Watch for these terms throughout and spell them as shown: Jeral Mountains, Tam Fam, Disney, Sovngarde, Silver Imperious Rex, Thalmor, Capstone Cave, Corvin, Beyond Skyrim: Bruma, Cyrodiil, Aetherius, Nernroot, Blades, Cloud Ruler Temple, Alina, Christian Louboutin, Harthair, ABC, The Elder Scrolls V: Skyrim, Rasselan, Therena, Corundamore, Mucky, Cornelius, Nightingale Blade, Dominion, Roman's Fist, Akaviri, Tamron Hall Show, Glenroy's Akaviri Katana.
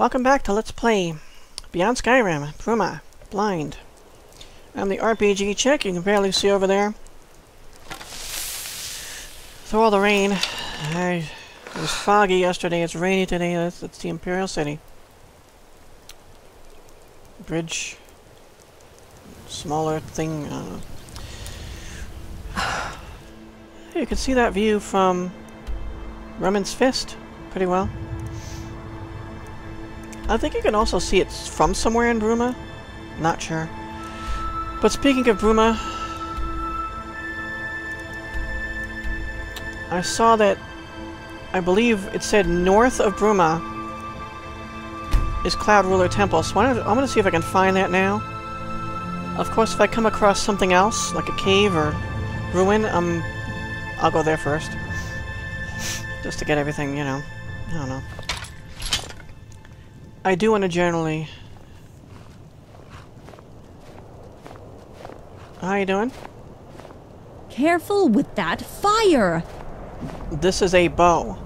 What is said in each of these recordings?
Welcome back to Let's Play Beyond Skyrim, Bruma, Blind. I'm the RPG Chick, you can barely see over there. Through all the rain, it was foggy yesterday, it's rainy today, that's the Imperial City. Bridge. Smaller thing, you can see that view from Roman's Fist pretty well. I think you can also see it from somewhere in Bruma. Not sure. But speaking of Bruma, I saw that, I believe it said north of Bruma is Cloud Ruler Temple, so I'm going to see if I can find that now. Of course, if I come across something else, like a cave or ruin, I'll go there first. Just to get everything, you know. I don't know. I do want to generally... How you doing? Careful with that fire! This is a bow.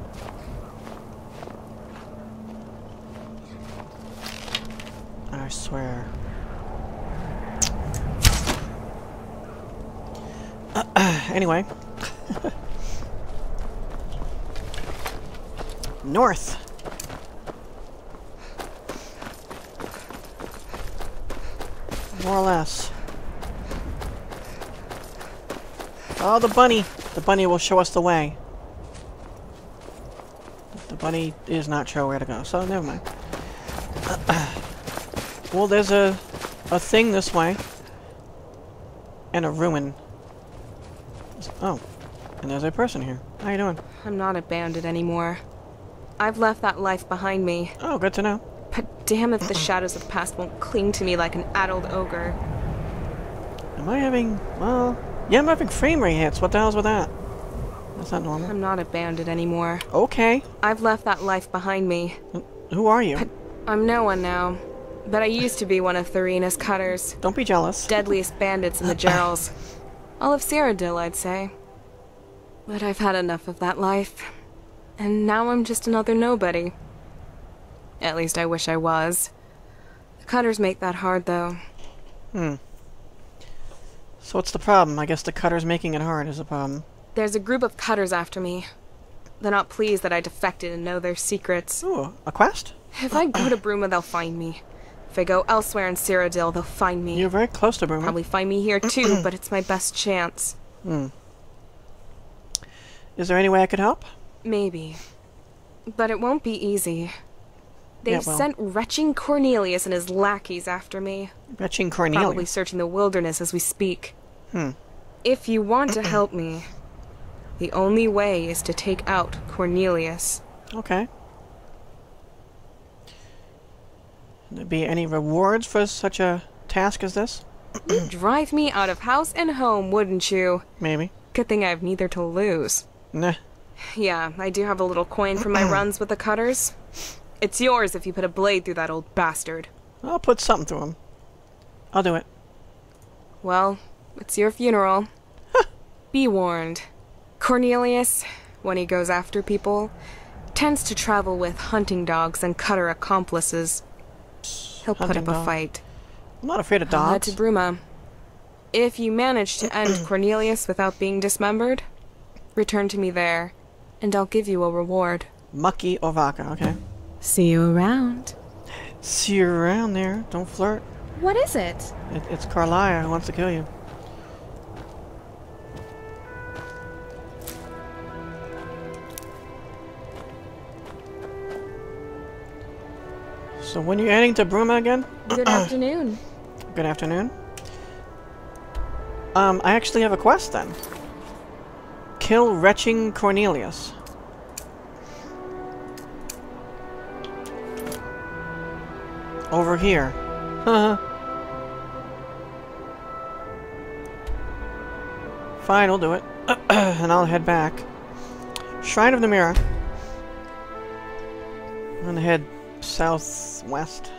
I swear. Anyway. North! More or less. Oh, the bunny! The bunny will show us the way. The bunny is not sure where to go, so never mind. Well, there's a thing this way. And a ruin. Oh. And there's a person here. How you doing? I'm not a bandit anymore. I've left that life behind me. Oh, good to know. But damn if the shadows of the past won't cling to me like an addled ogre. Am I having... well... yeah, I'm having frame rate hits. What the hell's with that? That's not normal. I'm not a bandit anymore. Okay. I've left that life behind me. Who are you? I'm no one now. But I used to be one of Therena's cutters. Don't be jealous. Deadliest bandits in the Jerals. All of Cyrodiil, I'd say. But I've had enough of that life. And now I'm just another nobody. At least I wish I was. The cutters make that hard, though. Hmm. So what's the problem? I guess the cutters making it hard is a problem. There's a group of cutters after me. They're not pleased that I defected and know their secrets. Ooh, a quest? If I go to Bruma, they'll find me. If I go elsewhere in Cyrodiil, they'll find me. You're very close to Bruma. Probably find me here, too, but it's my best chance. Hmm. Is there any way I could help? Maybe. But it won't be easy. They've sent retching Cornelius and his lackeys after me. Retching Cornelius? Probably searching the wilderness as we speak. Hmm. If you want to help me, the only way is to take out Cornelius. Okay. Will there be any rewards for such a task as this? You'd drive me out of house and home, wouldn't you? Maybe. Good thing I have neither to lose. Nah. Yeah, I do have a little coin from my runs with the cutters. It's yours if you put a blade through that old bastard. I'll put something through him. I'll do it. Well, it's your funeral. Be warned. Cornelius, when he goes after people, tends to travel with hunting dogs and cutter accomplices. He'll hunting put up dog. A fight. I'm not afraid of dogs. I'll head to Bruma. If you manage to end Cornelius without being dismembered, return to me there, and I'll give you a reward. Mucky or Vaka, okay. See you around. See you around there. Don't flirt. What is it? It's Karliah who wants to kill you. So when are you heading to Bruma again? Good afternoon. Good afternoon. I actually have a quest then. Kill retching Cornelius. Over here. Fine, we'll do it. And I'll head back. Shrine of the Mirror. I'm gonna head southwest.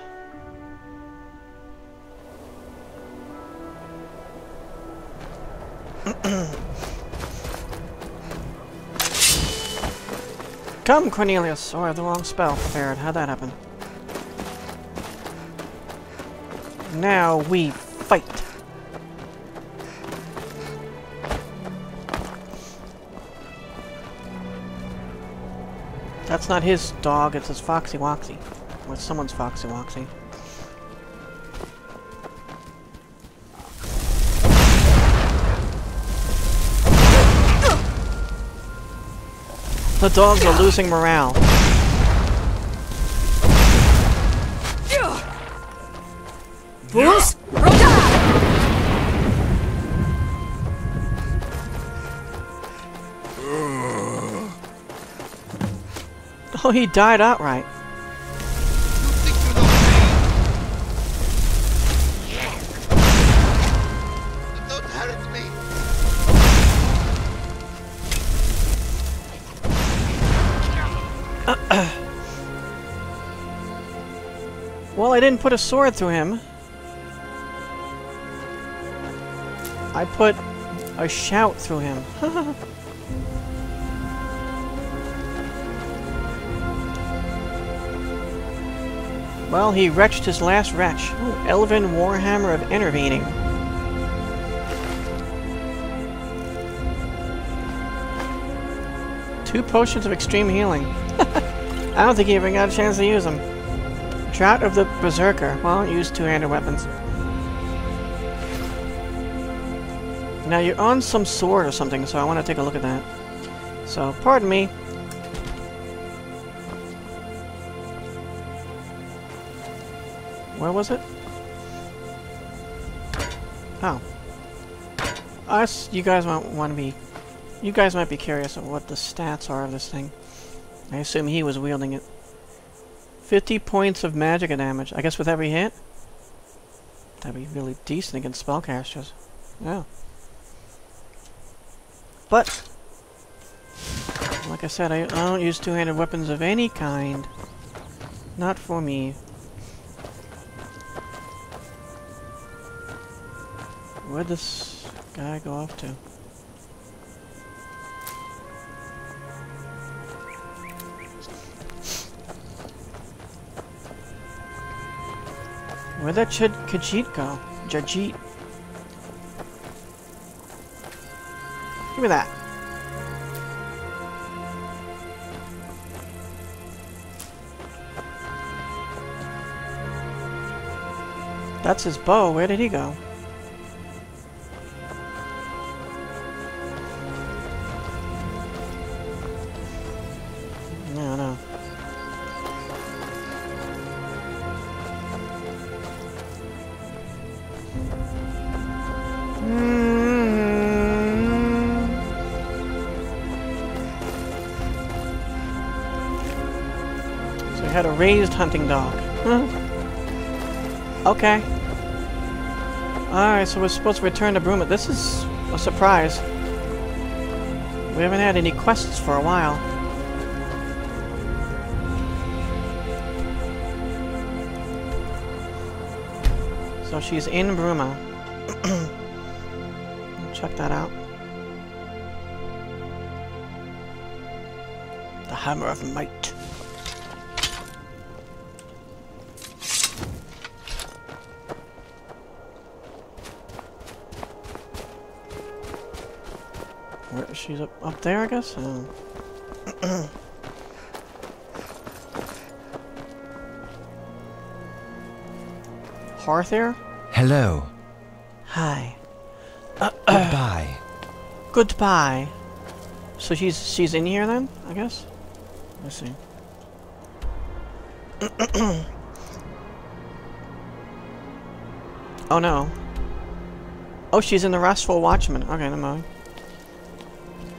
Come, Cornelius! Oh, I have the wrong spell prepared. How'd that happen? Now we fight. That's not his dog, it's his Foxy Woxy. Or it's someone's Foxy Woxy. The dogs are losing morale. Fools! Oh, he died outright. Well, I didn't put a sword through him. I put a shout through him. Well, he retched his last retch. Ooh, Elven Warhammer of Intervening. Two potions of extreme healing. I don't think he ever got a chance to use them. Drought of the Berserker. Well, use two-handed weapons. Now, you're on some sword or something, so I want to take a look at that. So, pardon me. Where was it? Oh. You guys might want to be... You guys might be curious of what the stats are of this thing. I assume he was wielding it. 50 points of magic damage. I guess with every hit? That'd be really decent against spellcasters. Yeah. But... Like I said, I don't use two-handed weapons of any kind. Not for me. Where'd this guy go off to? Where'd that Khajiit go? Khajiit. Give me that. That's his bow. Where did he go? Had a raised hunting dog. Huh? Okay. Alright, so we're supposed to return to Bruma. This is a surprise. We haven't had any quests for a while. So she's in Bruma. Check that out. The Hammer of Might. She's up there, I guess? Oh. Harthair? Hello. Hi. Goodbye. Goodbye. So she's in here then, I guess? Let's see. Oh no. Oh, she's in the Wrathful Watchman. Okay, never mind.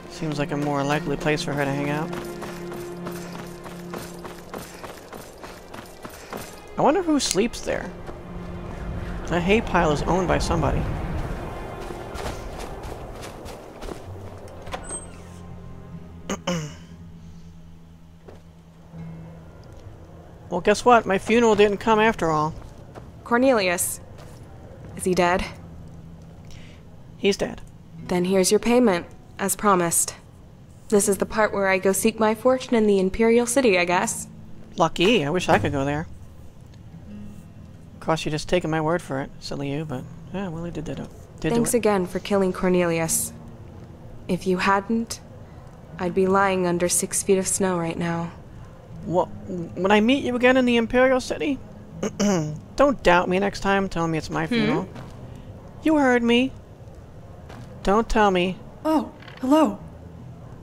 Seems like a more likely place for her to hang out. I wonder who sleeps there. That hay pile is owned by somebody. Well, guess what? My funeral didn't come after all. Cornelius. Is he dead? He's dead. Then here's your payment. As promised. This is the part where I go seek my fortune in the Imperial City, I guess. Lucky. I wish I could go there. course, you just taking my word for it. Silly you, but yeah, well, he did that. Thanks again for killing Cornelius. If you hadn't, I'd be lying under 6 feet of snow right now. What? When I meet you again in the Imperial City? Don't doubt me next time telling me it's my funeral. You heard me. Don't tell me. Oh, hello.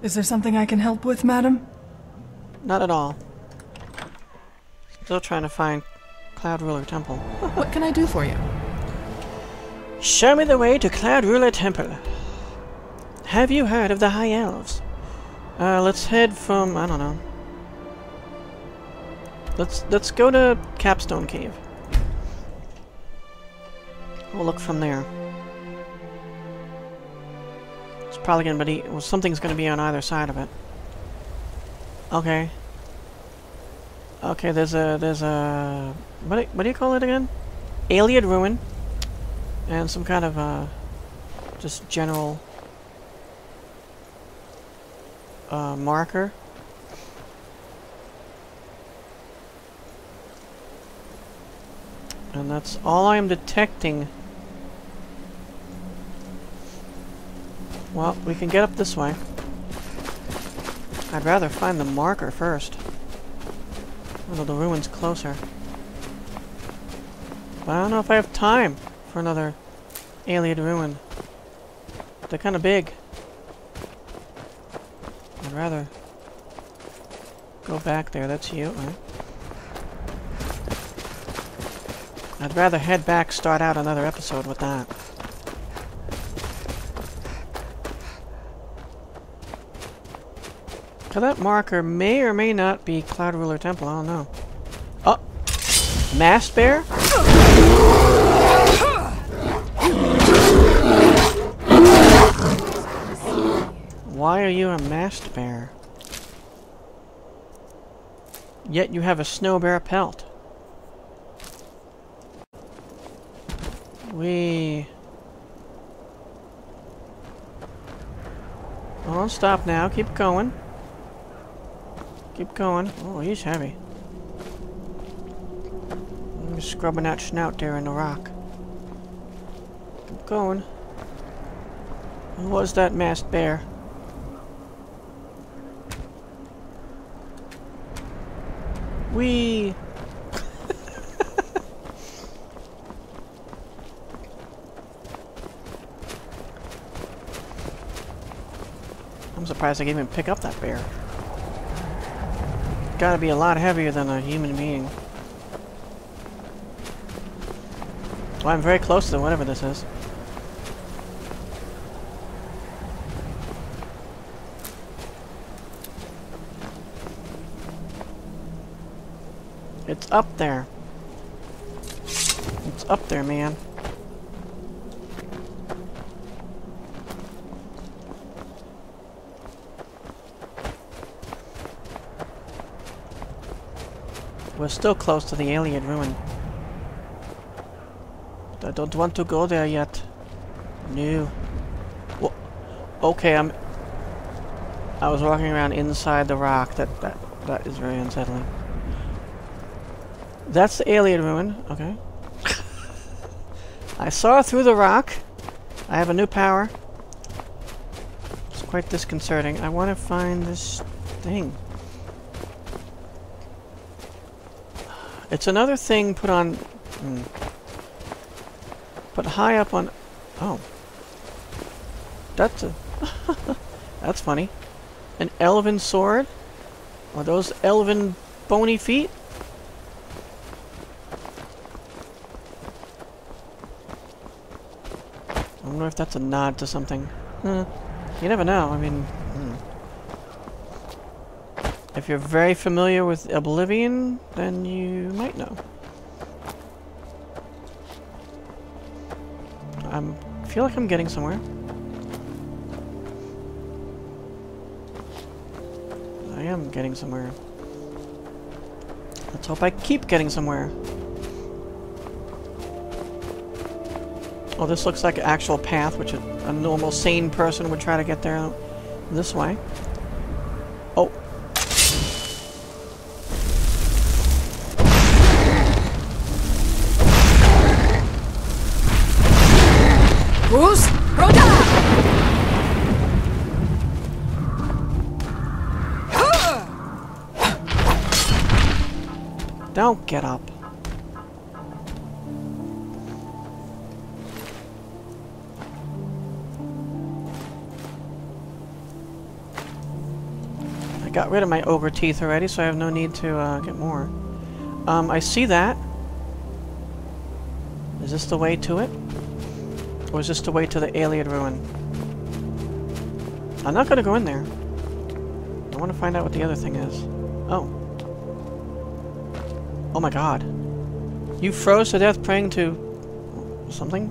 Is there something I can help with, madam? Not at all. Still trying to find Cloud Ruler Temple. What can I do for you? Show me the way to Cloud Ruler Temple. Have you heard of the High Elves? Let's head from... I don't know. Let's go to Capstone Cave. We'll look from there. It's probably gonna be... well, something's gonna be on either side of it. Okay. Okay, there's a... What do you call it again? Alien Ruin. And some kind of, just general... marker. And that's all I'm detecting. Well, we can get up this way. I'd rather find the marker first. Although the ruin's closer. But I don't know if I have time for another alien ruin. They're kind of big. I'd rather go back there. That's you, right? I'd rather head back, start out another episode with that. So that marker may or may not be Cloud Ruler Temple, I don't know. Oh! Masked Bear? Why are you a masked bear? Yet you have a snow bear pelt. We... well, don't stop now, keep going. Keep going. Oh, he's heavy. I'm just scrubbing that snout there in the rock. Keep going. Who was that masked bear? Whee! I'm surprised I can even pick up that bear. Gotta be a lot heavier than a human being. Well, I'm very close to whatever this is. It's up there. It's up there, man. We're still close to the alien ruin. I don't want to go there yet. No. Well, okay, I was walking around inside the rock. That is very unsettling. That's the alien ruin. Okay. I saw through the rock. I have a new power. It's quite disconcerting. I want to find this thing. It's another thing put on... put high up on... oh. That's a... that's funny. An elven sword? Are those elven bony feet? I wonder if that's a nod to something. You never know, I mean... if you're very familiar with Oblivion, then you might know. I feel like I'm getting somewhere. I am getting somewhere. Let's hope I keep getting somewhere. Oh, this looks like an actual path, which a normal, sane person would try to get there this way. Oh. Bruce, Roda! Don't get up. I got rid of my ogre teeth already, so I have no need to get more. I see that. Is this the way to it? Or is this the way to the alien ruin? I'm not gonna go in there. I want to find out what the other thing is. Oh. Oh my god. You froze to death praying to... something?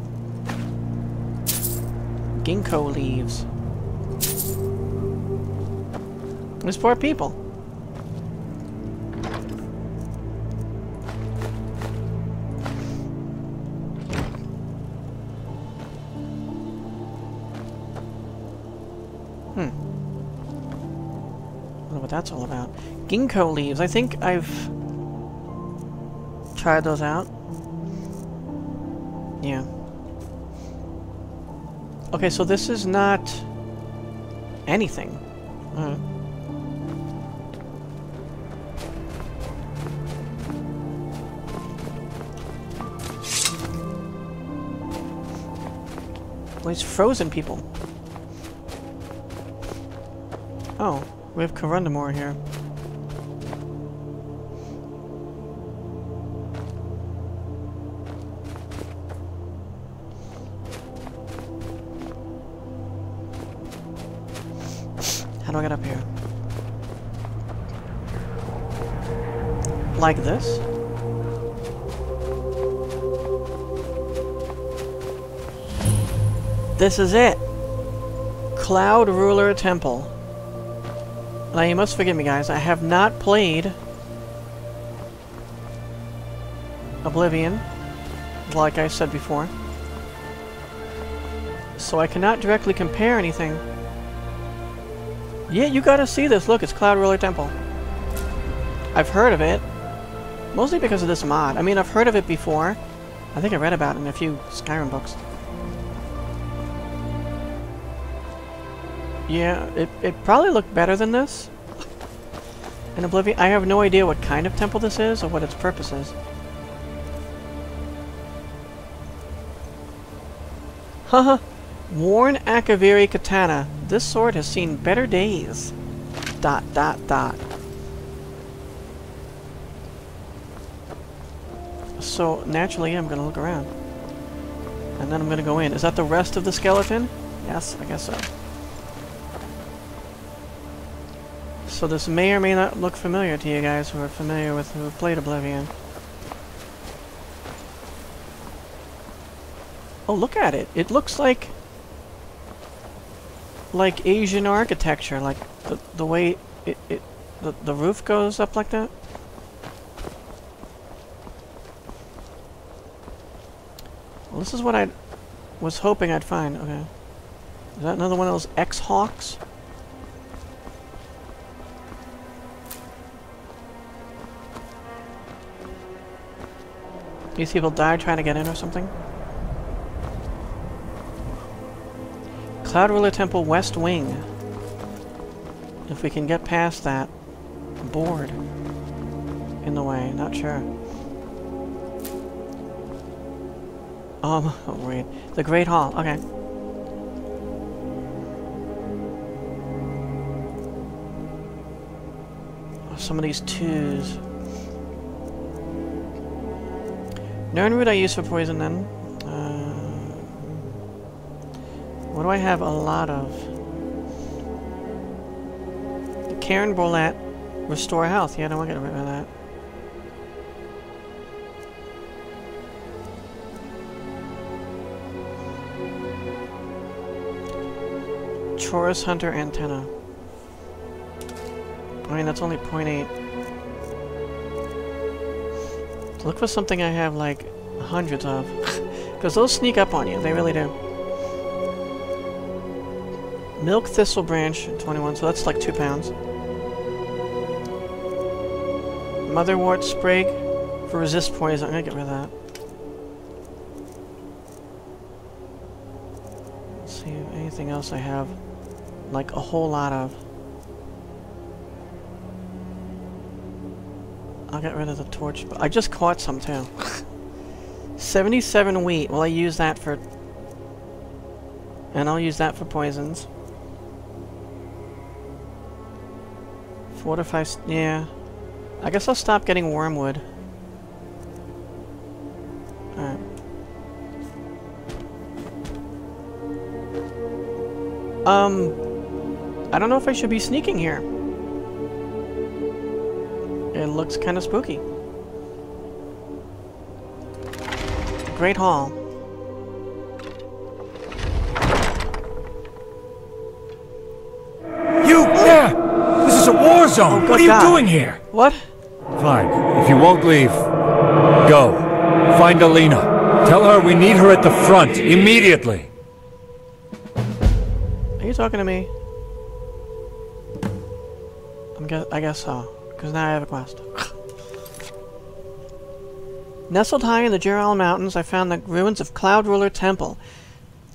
Ginkgo leaves. These poor people. I wonder what that's all about. Ginkgo leaves. I think I've... tried those out. Yeah. Okay, so this is not anything. Well, it's frozen people. Oh, we have Corundamore here. How do I get up here? Like this? This is it! Cloud Ruler Temple. Now you must forgive me guys, I have not played Oblivion, like I said before. So I cannot directly compare anything. Yeah, you gotta see this. Look, it's Cloud Ruler Temple. I've heard of it. Mostly because of this mod. I mean, I've heard of it before. I think I read about it in a few Skyrim books. Yeah, it probably looked better than this. In Oblivion, I have no idea what kind of temple this is or what its purpose is. Haha. Worn Akaviri Katana. This sword has seen better days. ... So, naturally, I'm gonna look around. And then I'm gonna go in. Is that the rest of the skeleton? Yes, I guess so. So this may or may not look familiar to you guys who are familiar with who have played Oblivion. Oh, look at it! It looks like... like Asian architecture, like the way the roof goes up like that. Well, this is what I was hoping I'd find. Okay, is that another one of those X-Hawks? These people died trying to get in or something. Cloud Ruler Temple West Wing. If we can get past that board in the way, not sure. Oh wait, the Great Hall. Okay. Oh, some of these twos. Nernroot I use for poison then. What do I have a lot of? The Cairn Borlat, restore health. Yeah, I don't want to get rid of that. Chorus Hunter Antenna. I mean, that's only 0.8. Look for something I have like hundreds of. Because those sneak up on you, they really do. Milk Thistle Branch, 21, so that's like 2 pounds. Motherwort Sprig for resist poison. I'm gonna get rid of that. anything else I have, like, a whole lot of. I'll get rid of the torch, but I just caught some, too. 77 wheat. Well, I use that for... And I'll use that for poisons. 4 to 5... Yeah. I guess I'll stop getting wormwood. Alright. I don't know if I should be sneaking here. It looks kind of spooky. Great Hall. You there! This is a war zone! Oh, what are you doing here? What? Fine. If you won't leave, go. Find Alina. Tell her we need her at the front, immediately. Are you talking to me? I guess so. Because now I have a quest. Nestled high in the Jeral Mountains, I found the ruins of Cloud Ruler Temple,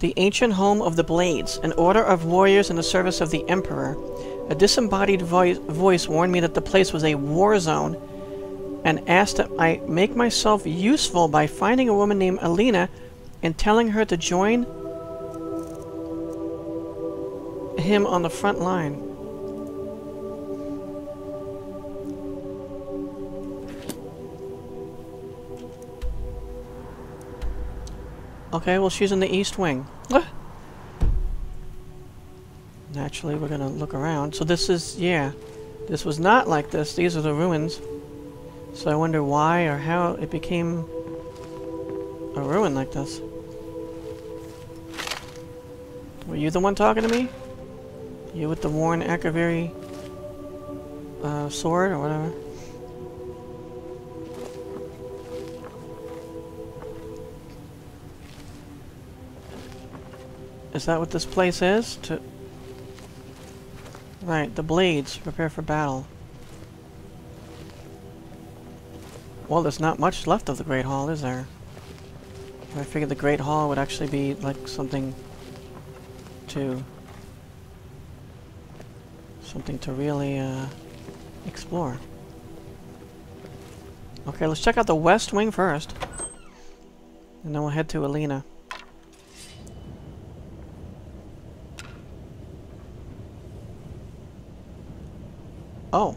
the ancient home of the Blades, an order of warriors in the service of the Emperor. A disembodied voice warned me that the place was a war zone, and asked that I make myself useful by finding a woman named Alina and telling her to join him on the front line. Okay, well, she's in the east wing. Ah! Naturally, we're gonna look around. So this is, yeah. This was not like this. These are the ruins. So I wonder why or how it became a ruin like this. Were you the one talking to me? You with the worn Akaviri sword or whatever? Is that what this place is? To... Right, the Blades. Prepare for battle. Well, there's not much left of the Great Hall, is there? I figured the Great Hall would actually be, like, something to really, explore. Okay, let's check out the West Wing first. And then we'll head to Alina. Oh,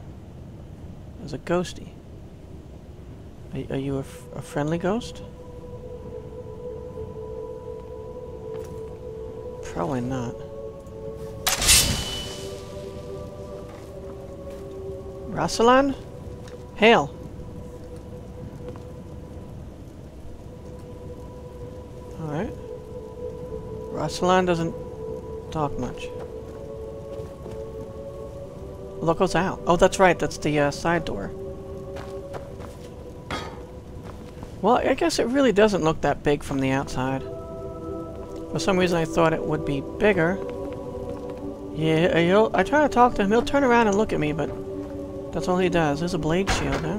there's a ghostie. Are you a friendly ghost? Probably not. Rasselan? Hail! Alright. Rasselan doesn't talk much. Look what's out. Oh, that's right. That's the side door. Well, I guess it really doesn't look that big from the outside. For some reason, I thought it would be bigger. Yeah, I try to talk to him. He'll turn around and look at me, but that's all he does. There's a blade shield, huh?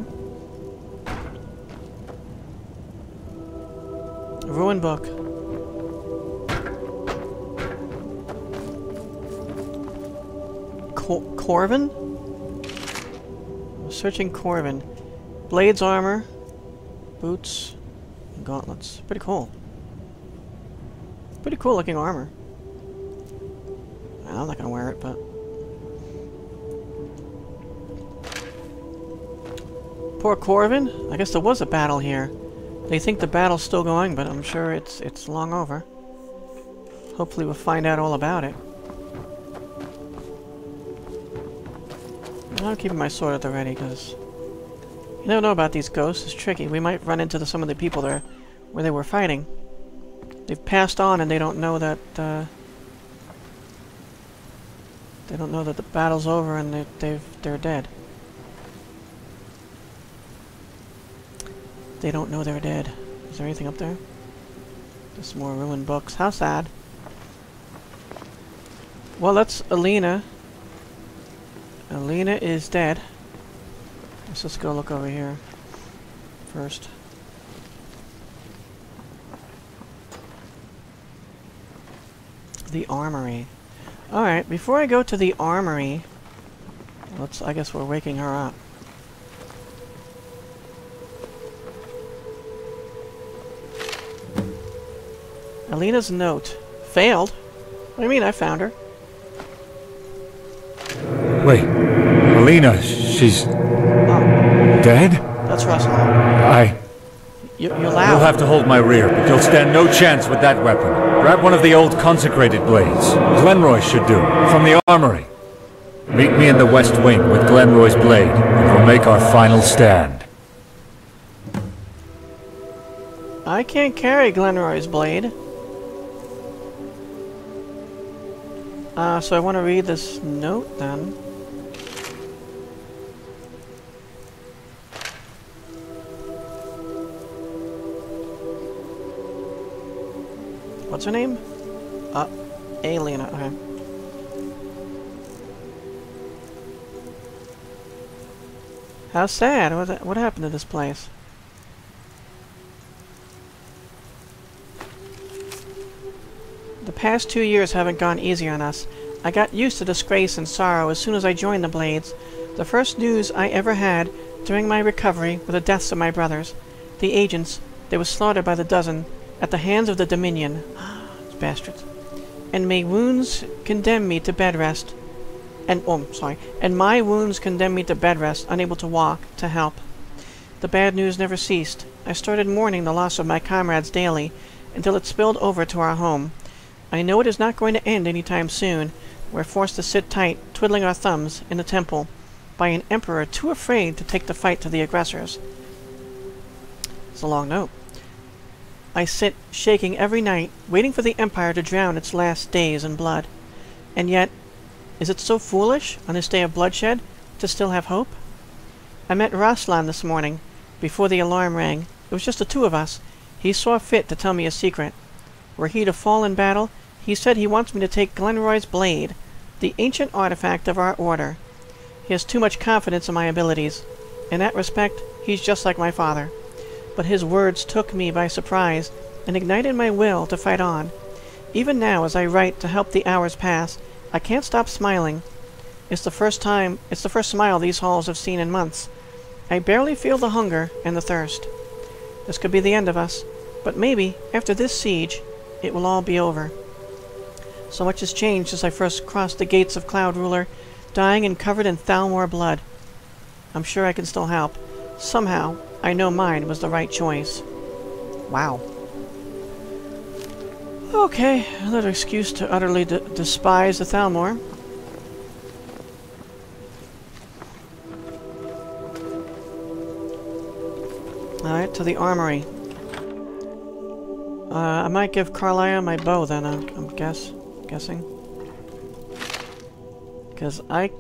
Ruin book. Corvin? I'm searching Corvin. Blades armor, boots, and gauntlets. Pretty cool. Pretty cool looking armor. I'm not gonna wear it, but... Poor Corvin? I guess there was a battle here. They think the battle's still going, but I'm sure it's long over. Hopefully we'll find out all about it. I'm keeping my sword at the ready, because you never know about these ghosts. It's tricky. We might run into some of the people there where they were fighting. They've passed on, and they don't know that the battle's over, and they're dead. They don't know they're dead. Is there anything up there? Just more ruined books. How sad. Well, that's Alina. Alina is dead. Let's just go look over here first. to the armory. Alright, before I go to the armory, I guess we're waking her up. Alina's note. Failed? What do you mean? I found her. Wait. Alina, she's... Oh. Dead? That's Rasselan. You're loud. You'll have to hold my rear, but you'll stand no chance with that weapon. Grab one of the old consecrated blades. Glenroy should do. From the armory. Meet me in the west wing with Glenroy's blade, and we'll make our final stand. I can't carry Glenroy's blade. So I want to read this note, then. What's her name? Alina, okay. How sad. What happened to this place? The past 2 years haven't gone easy on us. I got used to disgrace and sorrow as soon as I joined the Blades. The first news I ever had during my recovery were the deaths of my brothers. The agents, they were slaughtered by the dozen at the hands of the Dominion. Bastards. And my wounds condemn me to bed rest. And my wounds condemn me to bed rest, unable to walk, to help. The bad news never ceased. I started mourning the loss of my comrades daily, until it spilled over to our home. I know it is not going to end any time soon. We're forced to sit tight, twiddling our thumbs, in the temple, by an emperor too afraid to take the fight to the aggressors. It's a long note. I sit, shaking every night, waiting for the empire to drown its last days in blood. And yet, is it so foolish, on this day of bloodshed, to still have hope? I met Rasselan this morning, before the alarm rang. It was just the two of us. He saw fit to tell me a secret. Were he to fall in battle, he said he wants me to take Glenroy's blade, the ancient artifact of our order. He has too much confidence in my abilities. In that respect, he's just like my father. But his words took me by surprise and ignited my will to fight on. Even now, as I write to help the hours pass, I can't stop smiling. It's the first smile these halls have seen in months. I barely feel the hunger and the thirst. This could be the end of us, but maybe, after this siege, it will all be over. So much has changed since I first crossed the gates of Cloud Ruler, dying and covered in Thalmor blood. I'm sure I can still help. Somehow, I know mine was the right choice. Wow. Okay, another excuse to utterly despise the Thalmor. Alright, to the armory. I might give Karliah my bow then, I'm guessing. Because I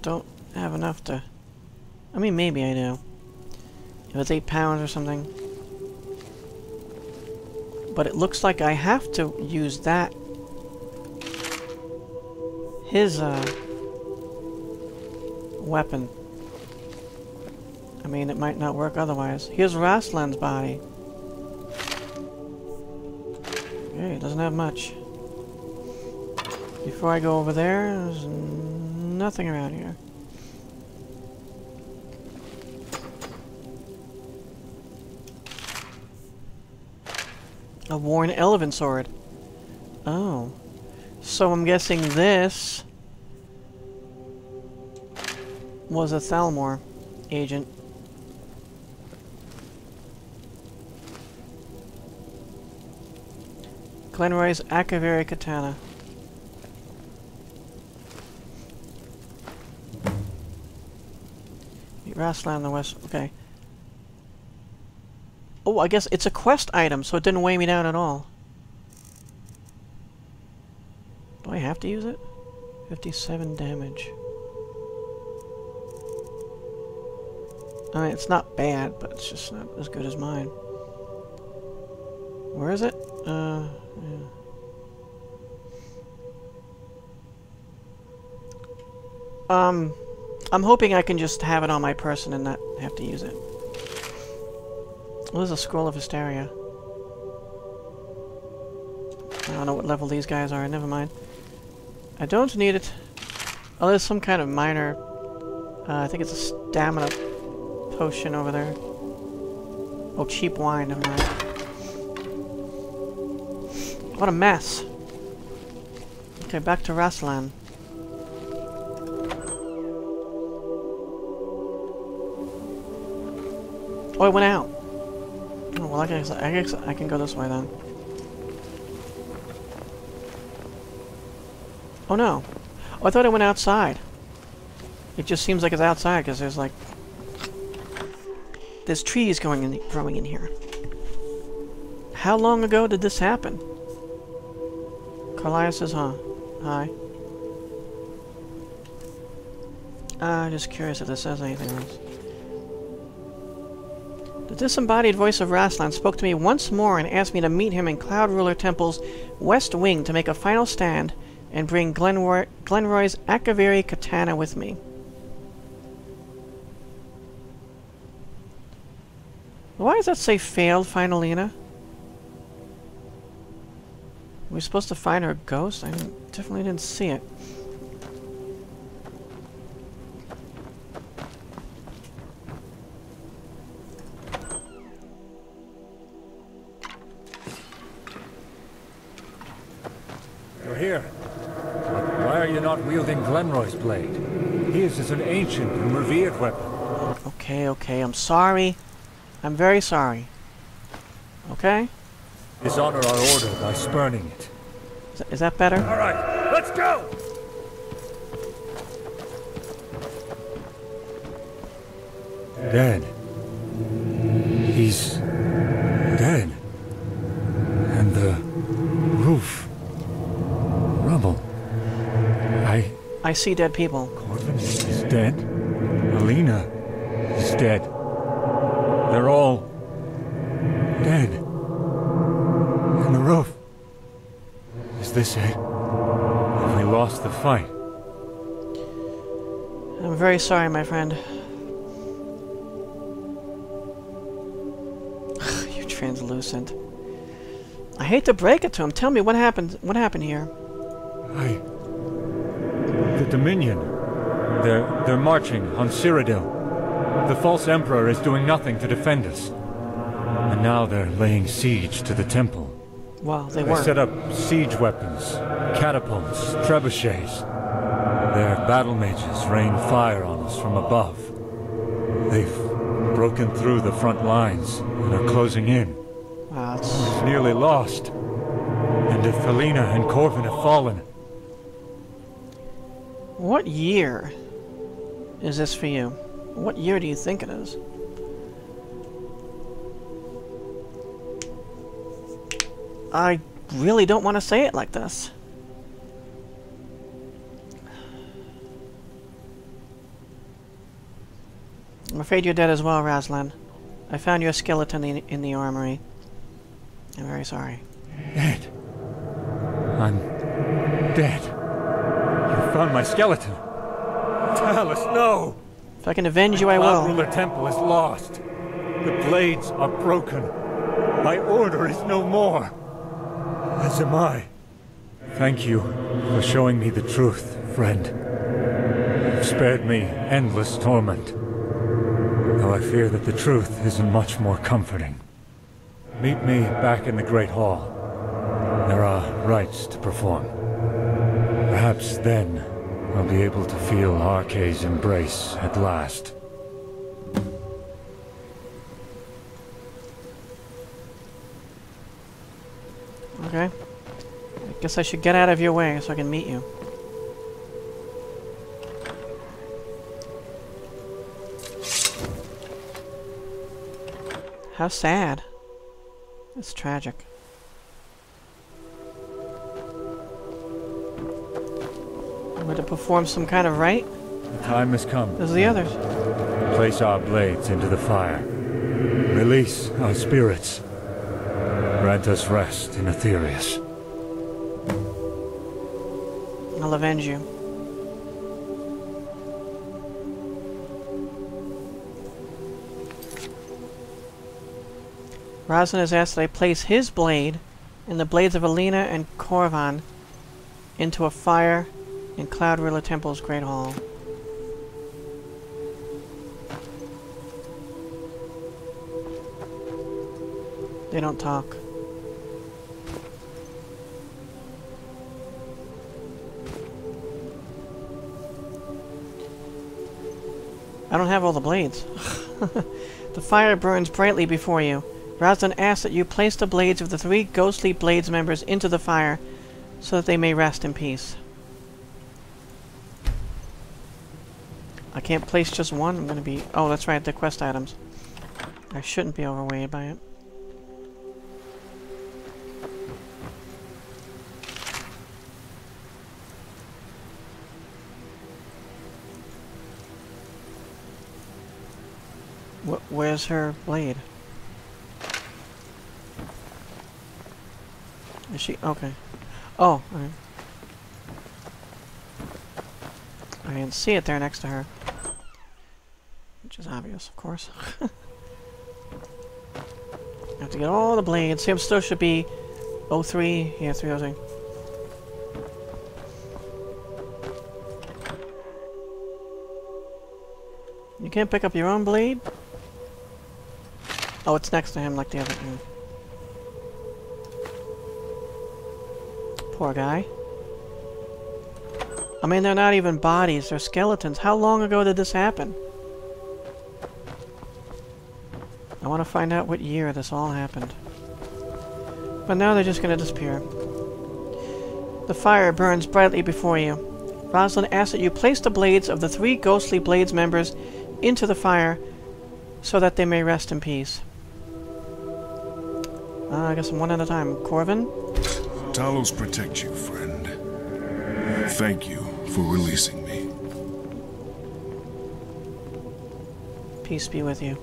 don't have enough to... I mean, maybe I do. If it's 8 pounds or something. But it looks like I have to use that. His, weapon. I mean, it might not work otherwise. Here's Rasselan's body. Okay, it doesn't have much. Before I go over there, there's nothing around here. A worn elephant sword. Oh. So I'm guessing this was a Thalmor agent. Glenroy's Akaviri Katana. Meet Rasselan in the west. Okay. Oh, I guess it's a quest item, so it didn't weigh me down at all. Do I have to use it? 57 damage. I mean, it's not bad, but it's just not as good as mine. Where is it? Yeah. I'm hoping I can just have it on my person and not have to use it. Well, there's a scroll of hysteria. I don't know what level these guys are, never mind. I don't need it. Oh, there's some kind of minor... I think it's a stamina potion over there. Oh, cheap wine, never mind. What a mess! Okay, back to Rasselan. Oh, it went out! Oh, well, I guess I can go this way then. Oh no! Oh, I thought it went outside. It just seems like it's outside because there's like... There's trees growing in here. How long ago did this happen? Karliah says, huh? Hi. I'm just curious if this says anything else. The disembodied voice of Rasselan spoke to me once more and asked me to meet him in Cloud Ruler Temple's West Wing to make a final stand and bring Glenroy's Akaviri Katana with me. Why does that say failed, find Alina? We're supposed to find her ghost? I definitely didn't see it. You're here. Why are you not wielding Glenroy's blade? His is an ancient and revered weapon. Okay, okay, I'm sorry. I'm very sorry. Okay? Dishonor our order by spurning it. Is that better? Alright, let's go! Dead. He's... dead. And the... roof... rubble. I see dead people. Corvin is dead. Alina is dead. They're all dead. And the roof. Is this it? Have we lost the fight? I'm very sorry, my friend. You're translucent. I hate to break it to him. Tell me what happened. What happened here? The Dominion. They're marching on Cyrodiil. The false emperor is doing nothing to defend us. And now they're laying siege to the temple. Wow, they set up siege weapons, catapults, trebuchets. Their battle mages rain fire on us from above. They've broken through the front lines and are closing in. Wow, it's nearly lost. And if Alina and Corvin have fallen... What year is this for you? What year do you think it is? I really don't want to say it like this. I'm afraid you're dead as well, Rasselan. I found your skeleton in the armory. I'm very sorry. Dead. I'm dead. You found my skeleton. Talos, no! If I can avenge you, I will. The Cloud Ruler Temple is lost. The Blades are broken. My order is no more. As am I. Thank you for showing me the truth, friend. You've spared me endless torment. Though I fear that the truth isn't much more comforting. Meet me back in the Great Hall. There are rites to perform. Perhaps then... I'll be able to feel Arkay's embrace at last. Okay. I guess I should get out of your way so I can meet you. How sad. It's tragic. We're to perform some kind of rite? The time has come. There's the others. Place our blades into the fire. Release our spirits. Grant us rest in Aetherius. I'll avenge you. Rasselan has asked that I place his blade in the blades of Alina and Corvin into a fire in Cloud Ruler Temple's Great Hall. They don't talk. I don't have all the blades. The fire burns brightly before you. Rasselan asks that you place the blades of the three ghostly Blades members into the fire so that they may rest in peace. I can't place just one. I'm gonna be... Oh, that's right, the quest items. I shouldn't be overweighted by it. Where's her blade? Is she... okay. Oh, alright. I didn't see it there next to her. Which is obvious, of course. I have to get all the blades. See, I'm still should be 03. Yeah, 303. You can't pick up your own blade? Oh, it's next to him like the other one. Poor guy. I mean, they're not even bodies, they're skeletons. How long ago did this happen? I want to find out what year this all happened. But now they're just going to disappear. The fire burns brightly before you. Rasselan asks that you place the blades of the three ghostly Blades members into the fire so that they may rest in peace. I guess one at a time. Corvin? Talos protect you, friend. Thank you for releasing me. Peace be with you.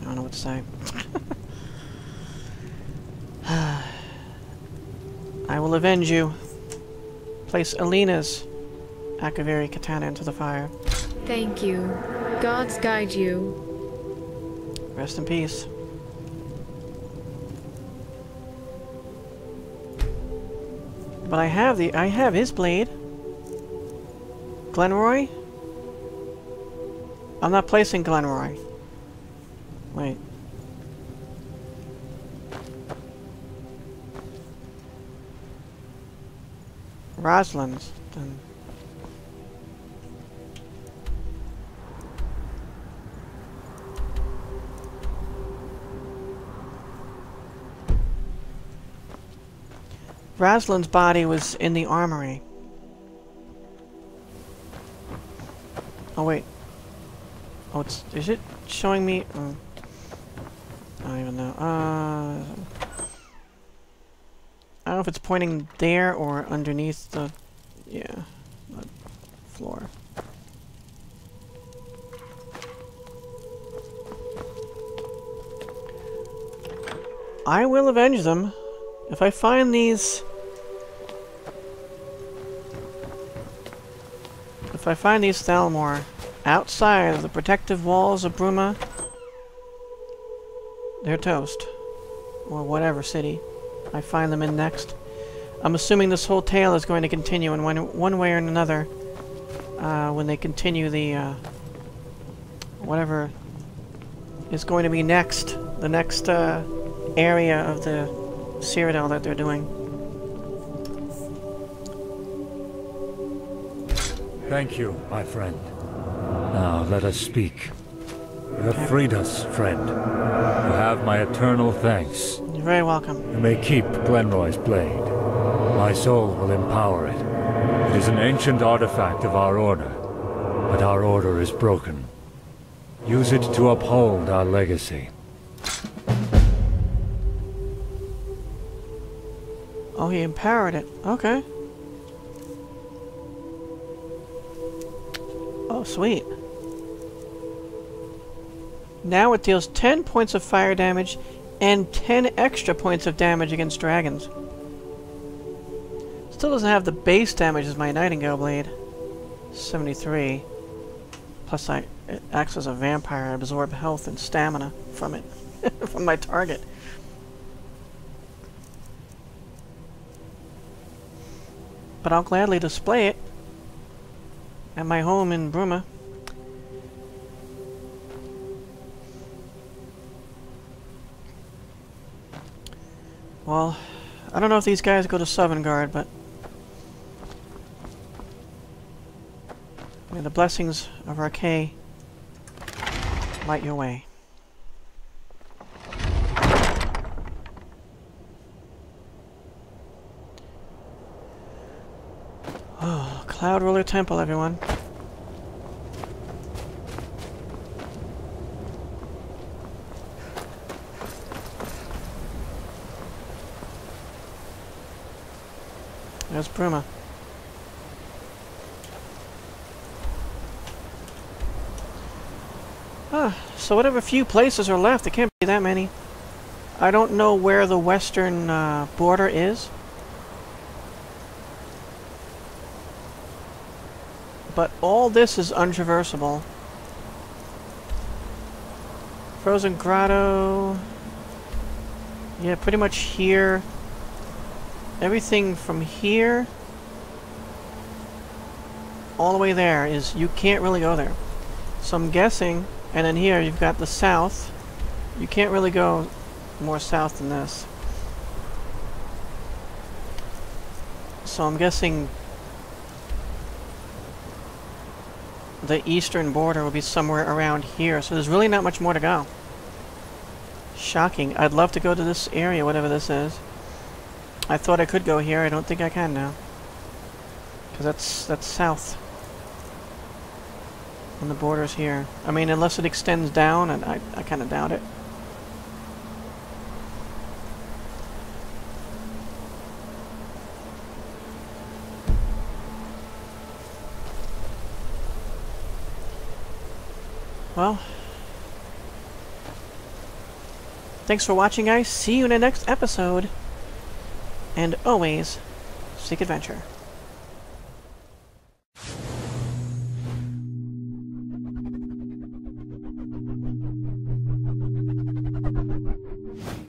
I don't know what to say. I will avenge you. Place Alina's Akaviri Katana into the fire. Thank you. Gods guide you. Rest in peace. But I have his blade. Glenroy? I'm not placing Glenroy. Wait. Rasselan's then. Rasselan's body was in the armory. Oh wait. Oh, it's... is it showing me? Oh. I don't even know. I don't know if it's pointing there or underneath the... yeah, the floor. I will avenge them. If I find these... if I find these Thalmor outside of the protective walls of Bruma, they're toast. Or whatever city I find them in next. I'm assuming this whole tale is going to continue in one way or another when they continue the... whatever is going to be next. The next area of the Cyrodiil that they're doing. Thank you, my friend. Now let us speak. You have freed us, friend. You have my eternal thanks. You're very welcome. You may keep Glenroy's blade. My soul will empower it. It is an ancient artifact of our order, but our order is broken. Use it to uphold our legacy. Oh, he empowered it. Okay. Oh, sweet. Now it deals 10 points of fire damage and 10 extra points of damage against dragons. Still doesn't have the base damage as my Nightingale Blade. 73. Plus it acts as a vampire. I absorb health and stamina from it. From my target. but I'll gladly display it at my home in Bruma. Well, I don't know if these guys go to Sovngarde, but may the blessings of Arkay light your way. Oh, Cloud Ruler Temple, everyone. There's Bruma. Ah, so whatever few places are left, it can't be that many. I don't know where the western border is, but all this is untraversable. Frozen Grotto. Yeah, pretty much here. Everything from here all the way there is, you can't really go there. So I'm guessing, and then here you've got the south. You can't really go more south than this. So I'm guessing the eastern border will be somewhere around here. So there's really not much more to go. Shocking. I'd love to go to this area, whatever this is. I thought I could go here. I don't think I can now, because that's south. And the border's here. I mean, unless it extends down, and I kind of doubt it. Well, thanks for watching, guys. See you in the next episode. And always, seek adventure.